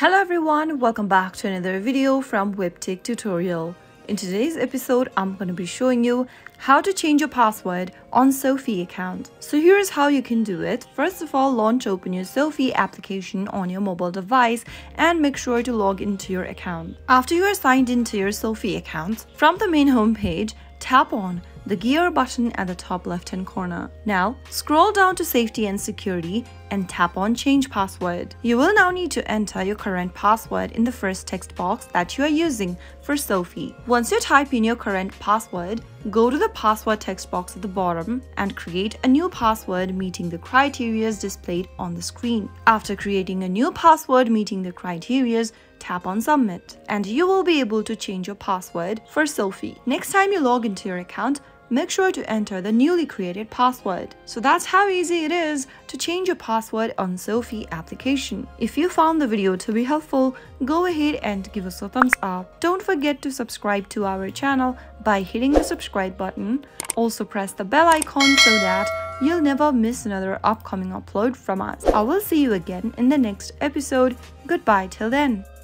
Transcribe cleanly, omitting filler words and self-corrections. Hello everyone, welcome back to another video from webtech tutorial. In today's episode, I'm going to be showing you how to change your password on SoFi account. So here's how you can do it. First of all, open your SoFi application on your mobile device and make sure to log into your account. After you are signed into your SoFi account, from the main homepage, tap on the gear button at the top left-hand corner. Now, scroll down to Safety and Security and tap on Change Password. You will now need to enter your current password in the first text box that you are using for SoFi. Once you type in your current password, go to the password text box at the bottom and create a new password meeting the criteria displayed on the screen. After creating a new password meeting the criteria, tap on Submit, and you will be able to change your password for SoFi. Next time you log into your account, make sure to enter the newly created password. So that's how easy it is to change your password on SoFi application. If you found the video to be helpful, go ahead and give us a thumbs up. Don't forget to subscribe to our channel by hitting the subscribe button. Also press the bell icon so that you'll never miss another upcoming upload from us. I will see you again in the next episode. Goodbye till then.